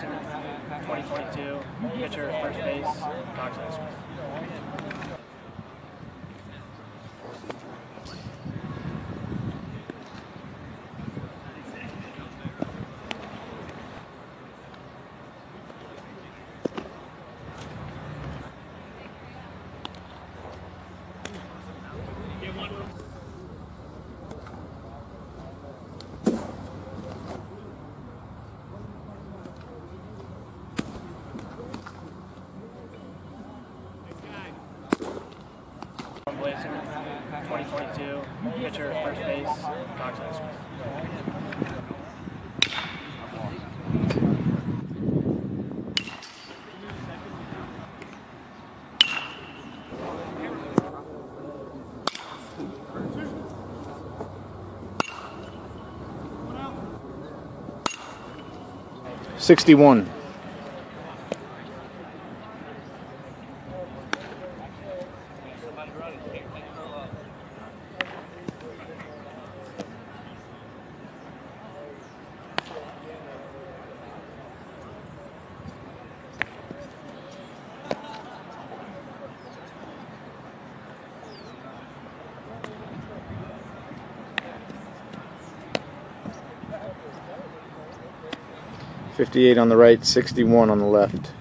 2022, pitcher, first base, Cox. Pitcher, first base, Cox. #61. #58 on the right, #61 on the left.